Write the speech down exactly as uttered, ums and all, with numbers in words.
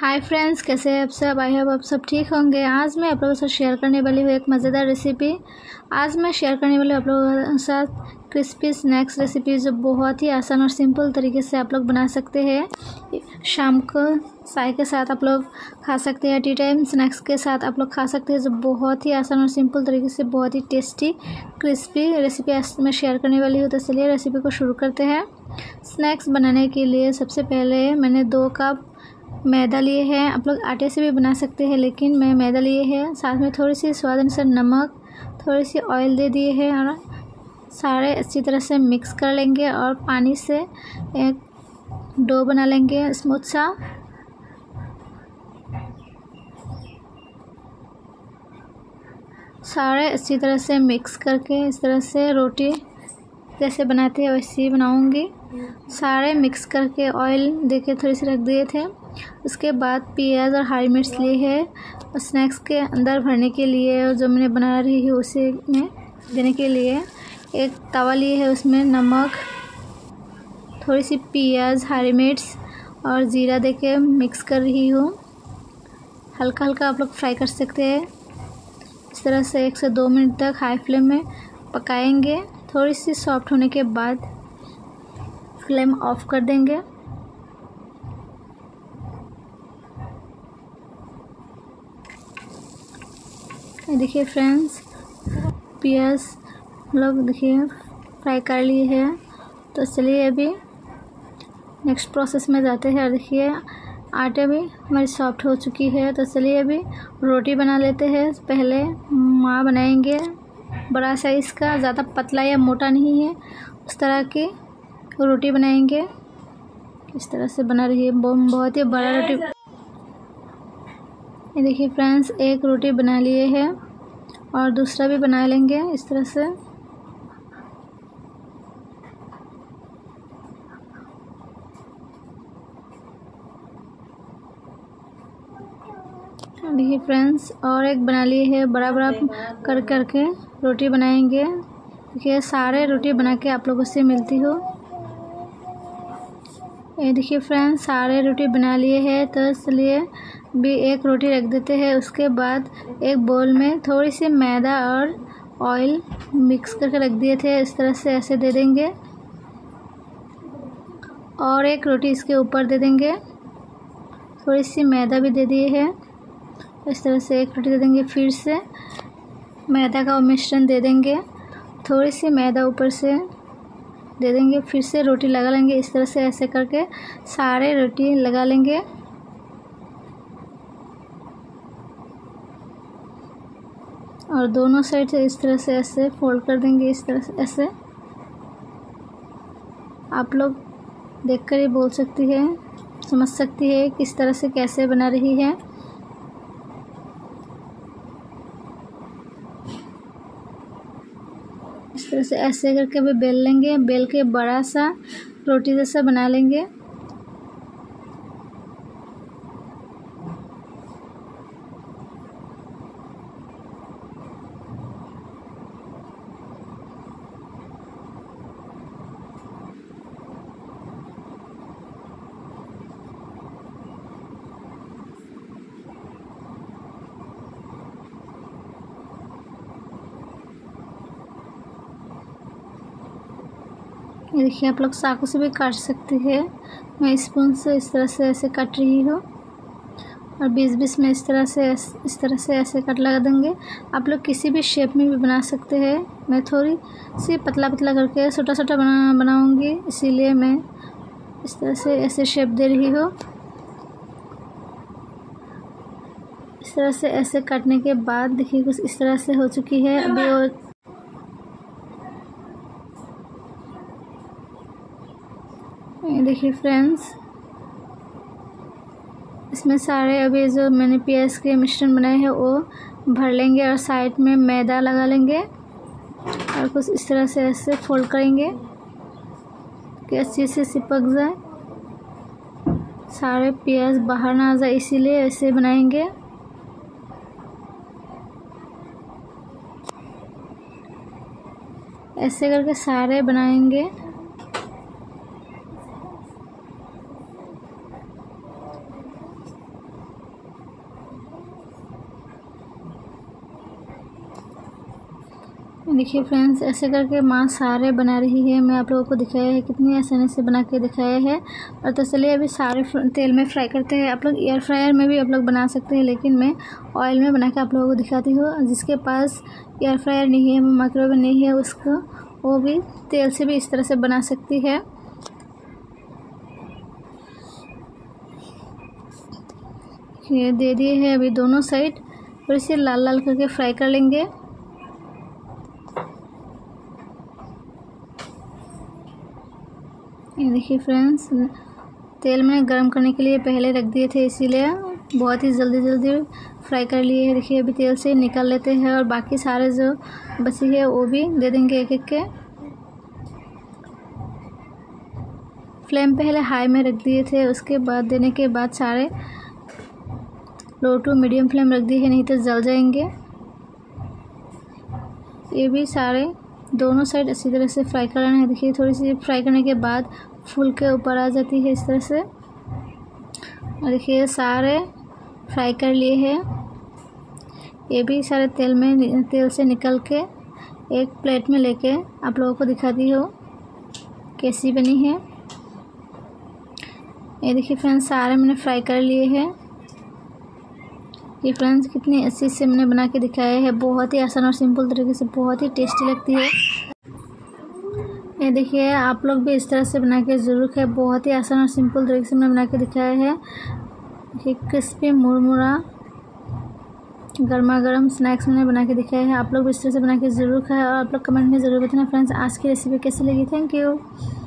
Hi friends, कैसे हैं आप सब। आई होप आप सब ठीक होंगे। आज मैं आप लोगों के साथ शेयर करने वाली हूँ एक मज़ेदार रेसिपी। आज मैं शेयर करने वाली हूँ आप लोगों के साथ क्रिस्पी स्नैक्स रेसिपी, जो बहुत ही आसान और सिंपल तरीके से आप लोग बना सकते हैं। शाम को चाय के साथ आप लोग खा सकते हैं, टी टाइम स्नैक्स के साथ आप लोग खा सकते हैं, जो बहुत ही आसान और सिंपल तरीके से बहुत ही टेस्टी क्रिस्पी रेसिपी आज मैं शेयर करने वाली हूँ। तो चलिए रेसिपी को शुरू करते हैं। स्नैक्स बनाने के लिए सबसे पहले मैंने दो कप मैदा लिए हैं। आप लोग आटे से भी बना सकते हैं, लेकिन मैं मैदा लिए है। साथ में थोड़ी सी स्वाद अनुसार नमक, थोड़ी सी ऑयल दे दिए हैं और सारे अच्छी तरह से मिक्स कर लेंगे और पानी से एक डो बना लेंगे स्मूथ सा। सारे अच्छी तरह से मिक्स करके इस तरह से रोटी जैसे बनाते हैं वैसे ही बनाऊंगी। सारे मिक्स करके ऑयल देके थोड़ी सी रख दिए थे। उसके बाद प्याज और हरी मिर्च ली है स्नैक्स के अंदर भरने के लिए, और जो मैंने बना रही है उसे में देने के लिए। एक तवा लिए है, उसमें नमक, थोड़ी सी प्याज, हरी मिर्च और ज़ीरा देके मिक्स कर रही हूँ। हल्का हल्का आप लोग फ्राई कर सकते हैं। इस तरह से एक से दो मिनट तक हाई फ्लेम में पकाएंगे। थोड़ी सी सॉफ्ट होने के बाद फ्लेम ऑफ कर देंगे। देखिए फ्रेंड्स, प्याज लोग देखिए फ्राई कर लिए हैं। तो चलिए अभी नेक्स्ट प्रोसेस में जाते हैं। और देखिए आटे भी हमारी सॉफ्ट हो चुकी है। तो चलिए अभी रोटी बना लेते हैं। पहले माँ बनाएंगे बड़ा साइज़ का, ज़्यादा पतला या मोटा नहीं है, उस तरह की रोटी बनाएंगे। इस तरह से बना रही है, बहुत ही बड़ा रोटी। ये देखिए फ्रेंड्स, एक रोटी बना लिए है और दूसरा भी बना लेंगे इस तरह से। देखिए फ्रेंड्स, और एक बना लिए है। बड़ा बड़ा कर करके रोटी बनाएंगे। देखिए सारे रोटी बना के आप लोगों से मिलती हो। ये देखिए फ्रेंड्स, सारे रोटी बना लिए हैं। तो इसलिए भी एक रोटी रख देते हैं। उसके बाद एक बोल में थोड़ी सी मैदा और ऑयल मिक्स करके रख दिए थे। इस तरह से ऐसे दे देंगे और एक रोटी इसके ऊपर दे देंगे। थोड़ी सी मैदा भी दे दिए है। इस तरह से एक रोटी दे देंगे, फिर से मैदा का मिश्रण दे देंगे, थोड़ी सी मैदा ऊपर से दे देंगे, फिर से रोटी लगा लेंगे। इस तरह से ऐसे करके सारे रोटी लगा लेंगे। और दोनों साइड से इस तरह से ऐसे फोल्ड कर देंगे। इस तरह से ऐसे आप लोग देखकर ही बोल सकती है, समझ सकती है किस तरह से कैसे बना रही है। इस तरह से ऐसे करके अभी बेल लेंगे। बेल के बड़ा सा रोटी जैसा बना लेंगे। ये देखिए, आप लोग चाकू से भी काट सकते हैं। मैं स्पून से इस तरह से ऐसे काट रही हूँ और बीच बीच में इस तरह से इस तरह से ऐसे कट लगा देंगे। आप लोग किसी भी शेप में भी बना सकते हैं। मैं थोड़ी सी पतला पतला करके छोटा छोटा बना बनाऊँगी, इसीलिए मैं इस तरह से ऐसे शेप दे रही हूँ। इस तरह से ऐसे काटने के बाद देखिए कुछ इस तरह से हो चुकी है अभी। और देखिए फ्रेंड्स, इसमें सारे अभी जो मैंने प्याज के मिश्रण बनाए हैं वो भर लेंगे और साइड में मैदा लगा लेंगे और कुछ इस तरह से ऐसे फोल्ड करेंगे कि अच्छे से चिपक जाए, सारे प्याज बाहर ना आ जाए, इसीलिए ऐसे बनाएंगे। ऐसे करके सारे बनाएंगे। देखिए फ्रेंड्स, ऐसे करके माँ सारे बना रही है। मैं आप लोगों को दिखाया है कितनी आसानी से बना के दिखाया है। और तो चलिए अभी सारे तेल में फ्राई करते हैं। आप लोग एयर फ्रायर में भी आप लोग बना सकते हैं, लेकिन मैं ऑयल में बना के आप लोगों को दिखाती हूँ। जिसके पास एयर फ्रायर नहीं है, माइक्रोवेव नहीं है, उसको वो भी तेल से भी इस तरह से बना सकती है। ये दे दिए है अभी दोनों साइड, और इसे लाल लाल करके फ्राई कर लेंगे। ये देखिए फ्रेंड्स, तेल मैंने गर्म करने के लिए पहले रख दिए थे, इसीलिए बहुत ही जल्दी जल्दी फ्राई कर लिए हैं। देखिए अभी तेल से निकाल लेते हैं और बाकी सारे जो बची है वो भी दे देंगे एक एक के। फ्लेम पहले हाई में रख दिए थे, उसके बाद देने के बाद सारे लो टू मीडियम फ्लेम रख दिए है, नहीं तो जल जाएंगे। ये भी सारे दोनों साइड अच्छी तरह से फ्राई करना है। देखिए थोड़ी सी फ्राई करने के बाद फूल के ऊपर आ जाती है इस तरह से। और देखिए सारे फ्राई कर लिए हैं। ये भी सारे तेल में तेल से निकल के एक प्लेट में लेके आप लोगों को दिखाती हूँ कैसी बनी है। ये देखिए फ्रेंड्स, सारे मैंने फ्राई कर लिए हैं। ये फ्रेंड्स कितनी अच्छी से मैंने बना के दिखाया है। बहुत ही आसान और सिंपल तरीके से बहुत ही टेस्टी लगती है। ये देखिए, आप लोग भी इस तरह से बना के ज़रूर खाए। बहुत ही आसान और सिंपल तरीके से मैंने बना के दिखाया है। ये क्रिस्पी मुरमुरा गर्मा गर्म स्नैक्स मैंने बना के दिखाया है। आप लोग भी इस तरह से बना के ज़रूर खाए और आप लोग कमेंट में ज़रूर बताना फ्रेंड्स आज की रेसिपी कैसी लगी। Thank you.